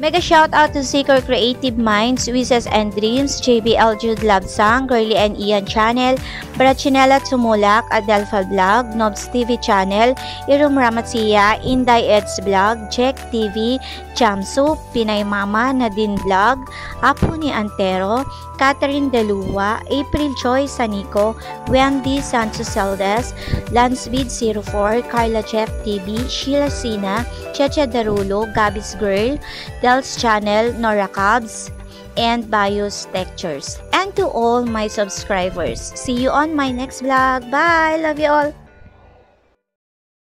Mega shoutout to Seeker Creative Minds, Wishes and Dreams, JBL Jude Lab Sang, Girlie and Ian Channel, Brachinella to Molak, Adelfa Blog, Nobs TV Channel, Irum Ramatia, Inday Edge Blog, Check TV, Chamso, Pinay Mama Nadine Blog, Apun ni Antero, Catherine Deluwa, April Joy Sanico, Wendy Santos Saldes, Lance Bid04, Carla Chef TV, Sheila Sina, Chacha Darulo, Gabis Girl, Del's Channel, Norakabs, and Bios Textures. And to all my subscribers, see you on my next vlog. Bye! Love you all!